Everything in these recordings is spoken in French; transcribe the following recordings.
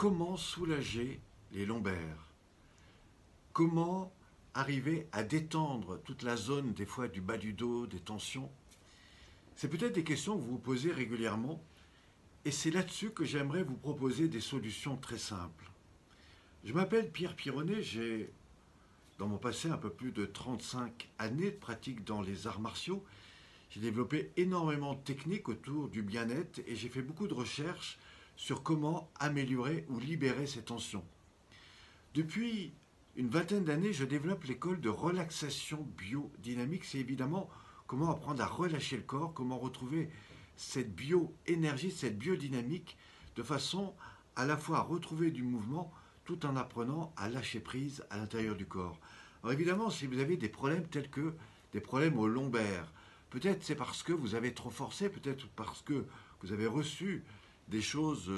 Comment soulager les lombaires? Comment arriver à détendre toute la zone, des fois du bas du dos, des tensions? C'est peut-être des questions que vous vous posez régulièrement, et c'est là-dessus que j'aimerais vous proposer des solutions très simples. Je m'appelle Pierre Pironnet, j'ai dans mon passé un peu plus de 35 années de pratique dans les arts martiaux. J'ai développé énormément de techniques autour du bien-être et j'ai fait beaucoup de recherches sur comment améliorer ou libérer ces tensions. Depuis une vingtaine d'années, je développe l'école de relaxation biodynamique. C'est évidemment comment apprendre à relâcher le corps, comment retrouver cette bioénergie, cette biodynamique, de façon à la fois à retrouver du mouvement tout en apprenant à lâcher prise à l'intérieur du corps. Alors évidemment, si vous avez des problèmes tels que des problèmes aux lombaires, peut-être c'est parce que vous avez trop forcé, peut-être parce que vous avez reçu des choses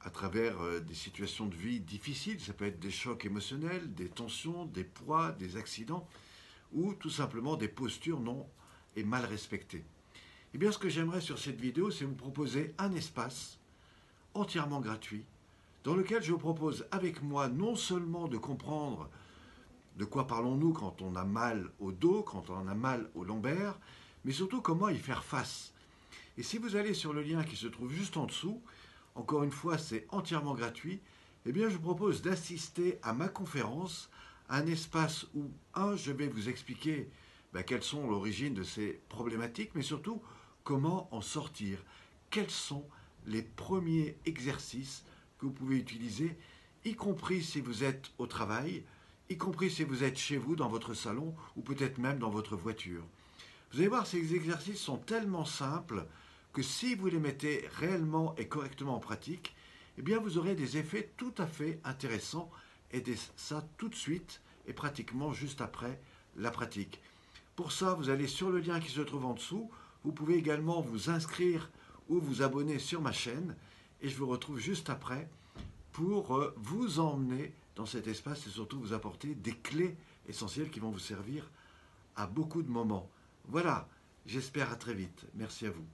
à travers des situations de vie difficiles, ça peut être des chocs émotionnels, des tensions, des poids, des accidents, ou tout simplement des postures non et mal respectées. Et bien ce que j'aimerais sur cette vidéo, c'est vous proposer un espace entièrement gratuit, dans lequel je vous propose avec moi non seulement de comprendre de quoi parlons-nous quand on a mal au dos, quand on a mal aux lombaires, mais surtout comment y faire face. Et si vous allez sur le lien qui se trouve juste en dessous, encore une fois c'est entièrement gratuit, eh bien je vous propose d'assister à ma conférence, à un espace où, je vais vous expliquer quelles sont l'origine de ces problématiques, mais surtout comment en sortir, quels sont les premiers exercices que vous pouvez utiliser, y compris si vous êtes au travail, y compris si vous êtes chez vous, dans votre salon, ou peut-être même dans votre voiture. Vous allez voir, ces exercices sont tellement simples que si vous les mettez réellement et correctement en pratique, eh bien vous aurez des effets tout à fait intéressants, et ça tout de suite et pratiquement juste après la pratique. Pour ça, vous allez sur le lien qui se trouve en dessous, vous pouvez également vous inscrire ou vous abonner sur ma chaîne, et je vous retrouve juste après pour vous emmener dans cet espace et surtout vous apporter des clés essentielles qui vont vous servir à beaucoup de moments. Voilà, j'espère à très vite. Merci à vous.